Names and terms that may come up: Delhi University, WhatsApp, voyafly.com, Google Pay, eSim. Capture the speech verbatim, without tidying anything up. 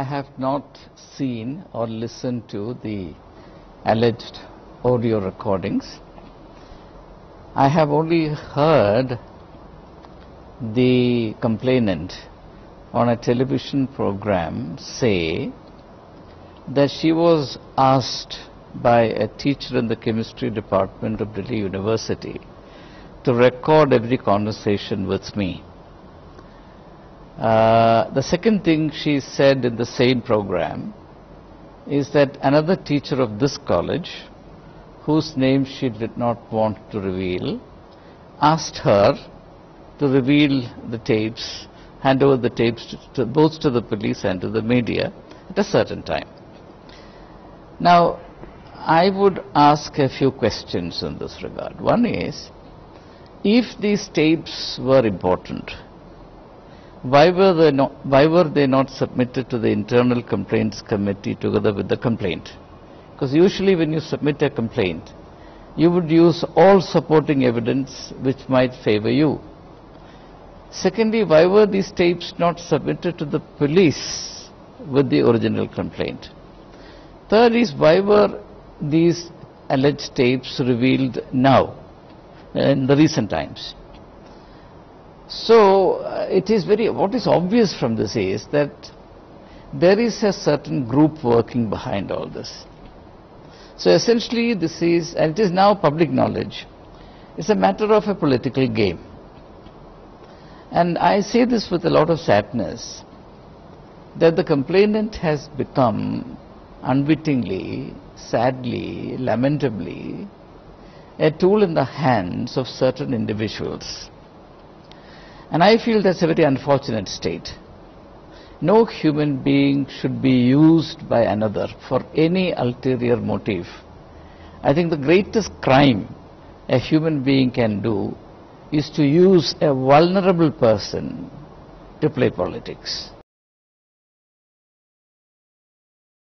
I have not seen or listened to the alleged audio recordings. I have only heard the complainant on a television program say that she was asked by a teacher in the chemistry department of Delhi University to record every conversation with me. Uh, the second thing she said in the same program is that another teacher of this college, whose name she did not want to reveal, asked her to reveal the tapes, hand over the tapes to, to, both to the police and to the media at a certain time. Now, I would ask a few questions in this regard. One is, if these tapes were important, why were they not, why were they not submitted to the Internal Complaints Committee together with the complaint? Because usually when you submit a complaint, you would use all supporting evidence which might favor you. Secondly, why were these tapes not submitted to the police with the original complaint? Third is, why were these alleged tapes revealed now, in the recent times? So, uh, it is very, what is obvious from this is that there is a certain group working behind all this. So essentially this is, and it is now public knowledge, it's a matter of a political game. And I say this with a lot of sadness, that the complainant has become unwittingly, sadly, lamentably, a tool in the hands of certain individuals. And I feel that's a very unfortunate state. No human being should be used by another for any ulterior motive. I think the greatest crime a human being can do is to use a vulnerable person to play politics.